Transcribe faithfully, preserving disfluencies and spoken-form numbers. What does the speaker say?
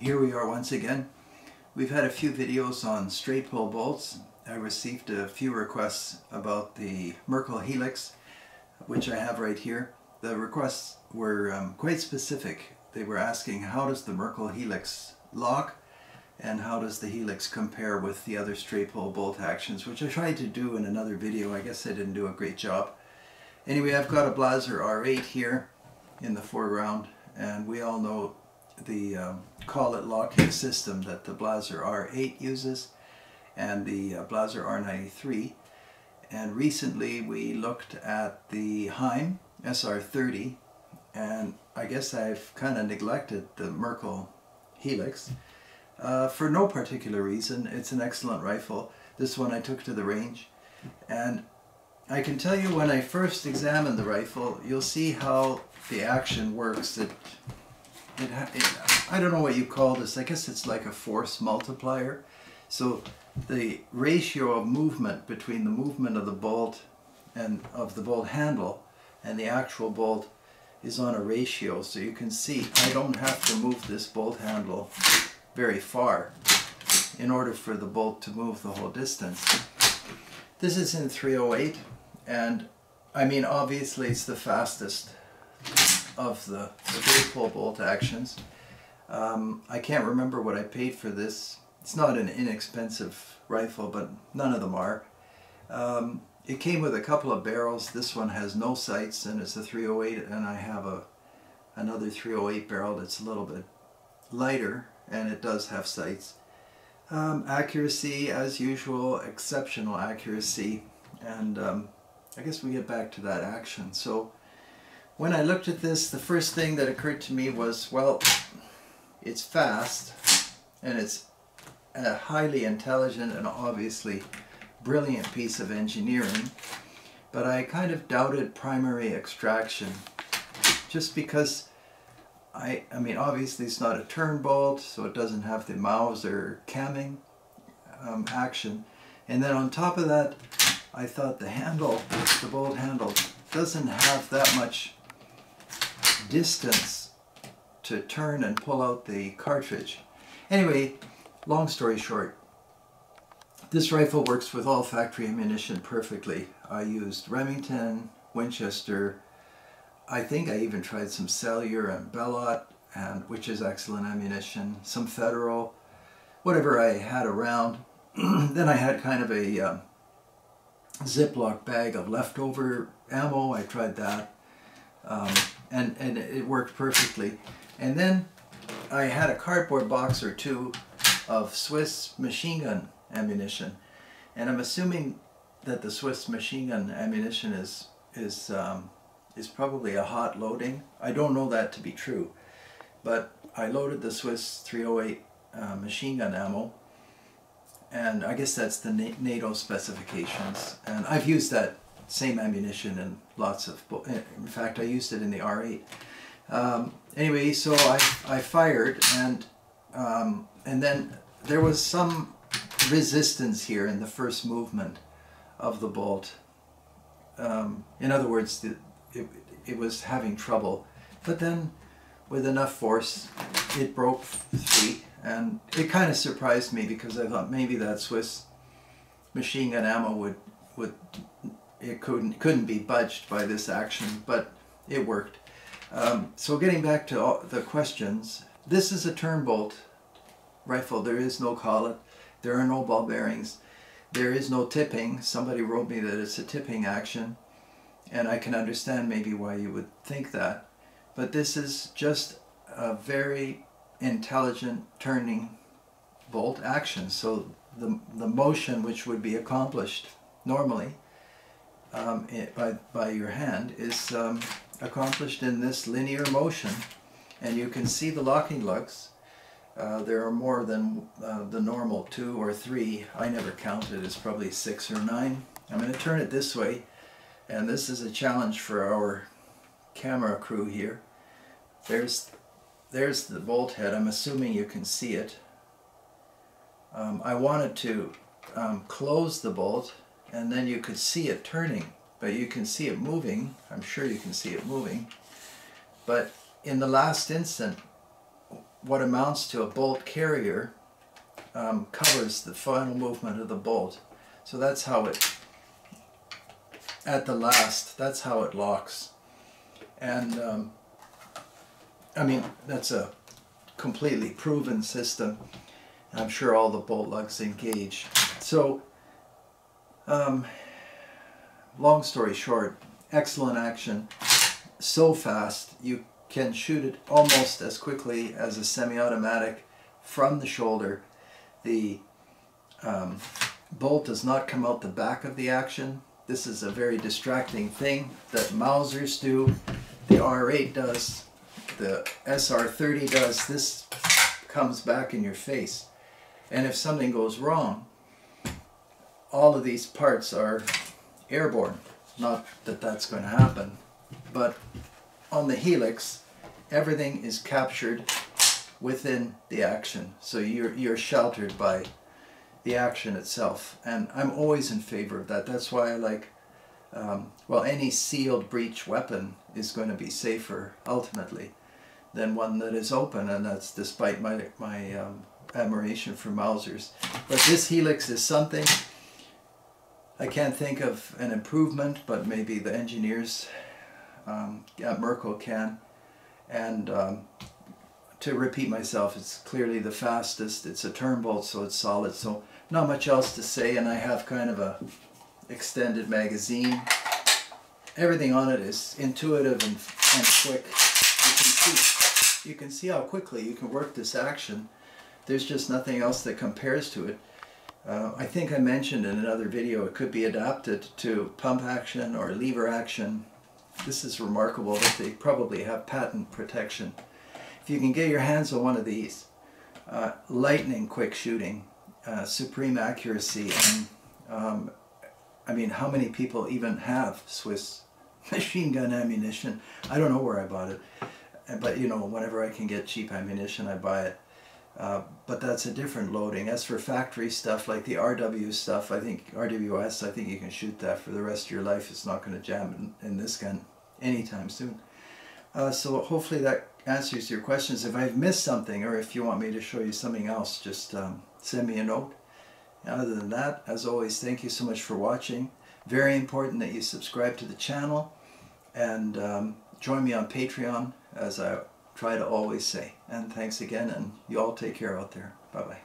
Here we are once again. We've had a few videos on straight pull bolts. I received a few requests about the Merkel Helix, which I have right here. The requests were um, quite specific. They were asking, how does the Merkel Helix lock and how does the Helix compare with the other straight pull bolt actions, which I tried to do in another video. I guess I didn't do a great job. Anyway, I've got a Blaser R eight here in the foreground, and we all know the um, call it locking system that the Blaser R eight uses and the uh, Blaser R ninety-three, and recently we looked at the Heim S R thirty, and I guess I've kind of neglected the Merkel Helix uh, for no particular reason. It's an excellent rifle. This one I took to the range, and I can tell you when I first examine the rifle, you'll see how the action works. It It, it, I don't know what you call this. I guess it's like a force multiplier. So the ratio of movement between the movement of the bolt and of the bolt handle and the actual bolt is on a ratio. So you can see I don't have to move this bolt handle very far in order for the bolt to move the whole distance. This is in three oh eight, and I mean obviously it's the fastest of the straight pull bolt actions. Um, I can't remember what I paid for this. It's not an inexpensive rifle, but none of them are. Um, it came with a couple of barrels. This one has no sights and it's a three oh eight, and I have a another three oh eight barrel that's a little bit lighter and it does have sights. Um, accuracy, as usual, exceptional accuracy, and um, I guess we get back to that action. So when I looked at this, the first thing that occurred to me was, well, it's fast and it's a highly intelligent and obviously brilliant piece of engineering, but I kind of doubted primary extraction just because I, I mean, obviously it's not a turn bolt, so it doesn't have the Mauser camming um, action. And then on top of that, I thought the handle, the bolt handle, doesn't have that much distance to turn and pull out the cartridge. Anyway, long story short, this rifle works with all factory ammunition perfectly. I used Remington, Winchester, I think I even tried some Sellier and Bellot, and which is excellent ammunition, some Federal, whatever I had around. Then I had kind of a um, Ziploc bag of leftover ammo. I tried that. Um, and, and it worked perfectly. And then I had a cardboard box or two of Swiss machine gun ammunition, and I'm assuming that the Swiss machine gun ammunition is is um, is probably a hot loading. I don't know that to be true, but I loaded the Swiss three oh eight uh, machine gun ammo, and I guess that's the NATO specifications, and I've used that same ammunition and lots of, in fact I used it in the R eight. Um, anyway, so I, I fired, and um, and then there was some resistance here in the first movement of the bolt. Um, in other words, the, it, it was having trouble, but then with enough force it broke free, and it kind of surprised me because I thought maybe that Swiss machine gun ammo would, would It couldn't couldn't be budged by this action, but it worked. Um, so getting back to all the questions, this is a turn bolt rifle. There is no collet. There are no ball bearings. There is no tipping. Somebody wrote me that it's a tipping action, and I can understand maybe why you would think that. But this is just a very intelligent turning bolt action. So the, the motion which would be accomplished normally Um, it, by, by your hand is um, accomplished in this linear motion, and you can see the locking lugs. Uh, there are more than uh, the normal two or three. I never counted. It's probably six or nine. I'm going to turn it this way, and this is a challenge for our camera crew here. There's, there's the bolt head. I'm assuming you can see it. Um, I wanted to um, close the bolt, and then you could see it turning, but you can see it moving. I'm sure you can see it moving, but in the last instant what amounts to a bolt carrier um, covers the final movement of the bolt. So that's how it, at the last, that's how it locks. And um, I mean, that's a completely proven system. I'm sure all the bolt lugs engage. So, um, long story short, excellent action. So fast, you can shoot it almost as quickly as a semi-automatic from the shoulder. The um, bolt does not come out the back of the action. This is a very distracting thing that Mausers do. The R eight does. The S R thirty does. This comes back in your face. And if something goes wrong, all of these parts are airborne. Not that that's going to happen, but on the Helix, everything is captured within the action. So you're, you're sheltered by the action itself. And I'm always in favor of that. That's why I like, um, well, any sealed breech weapon is going to be safer, ultimately, than one that is open. And that's despite my, my um, admiration for Mausers. But this Helix is something. I can't think of an improvement, but maybe the engineers um, at Merkel can. And um, to repeat myself, it's clearly the fastest. It's a turn bolt, so it's solid. So not much else to say. And I have kind of a extended magazine. Everything on it is intuitive and, and quick. You can see, you can see how quickly you can work this action. There's just nothing else that compares to it. Uh, I think I mentioned in another video it could be adapted to pump action or lever action. This is remarkable that they probably have patent protection. If you can get your hands on one of these, uh, lightning quick shooting, uh, supreme accuracy, and um, I mean, how many people even have Swiss machine gun ammunition? I don't know where I bought it, but you know, whenever I can get cheap ammunition, I buy it. Uh, but that's a different loading. As for factory stuff like the R W stuff, I think R W S, I think you can shoot that for the rest of your life. It's not going to jam in, in this gun anytime soon. Uh, so hopefully that answers your questions. If I've missed something, or if you want me to show you something else, just um, send me a note. Other than that, as always, thank you so much for watching. Very important that you subscribe to the channel, and um, join me on Patreon, as I try to always say. And thanks again, and you all take care out there. Bye-bye.